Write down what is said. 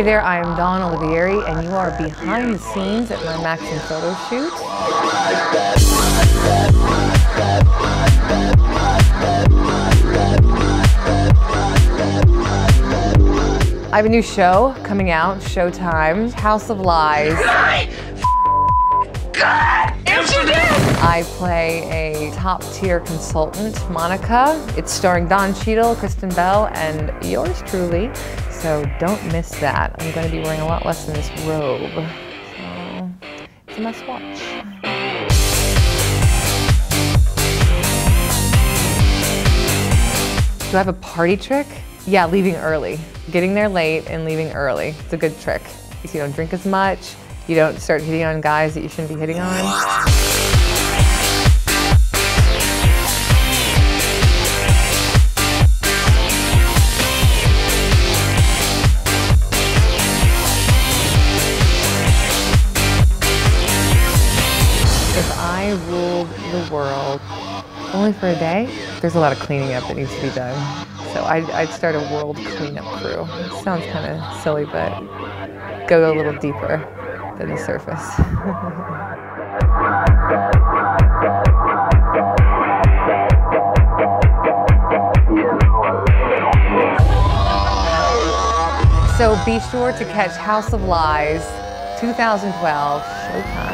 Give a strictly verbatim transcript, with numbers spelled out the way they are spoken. Hey there, I am Dawn Olivieri, and you are behind the scenes at my Maxim photo shoot. I have a new show coming out, Showtime, House of Lies. My God, I play a top-tier consultant, Monica. It's starring Don Cheadle, Kristen Bell, and yours truly. So don't miss that. I'm going to be wearing a lot less than this robe. So it's a must watch. Do I have a party trick? Yeah, leaving early. Getting there late and leaving early. It's a good trick. You don't drink as much. You don't start hitting on guys that you shouldn't be hitting on. If I ruled the world only for a day, there's a lot of cleaning up that needs to be done. So I'd, I'd start a world cleanup crew. It sounds kind of silly, but go a little deeper than the surface. So be sure to catch House of Lies twenty twelve Showtime.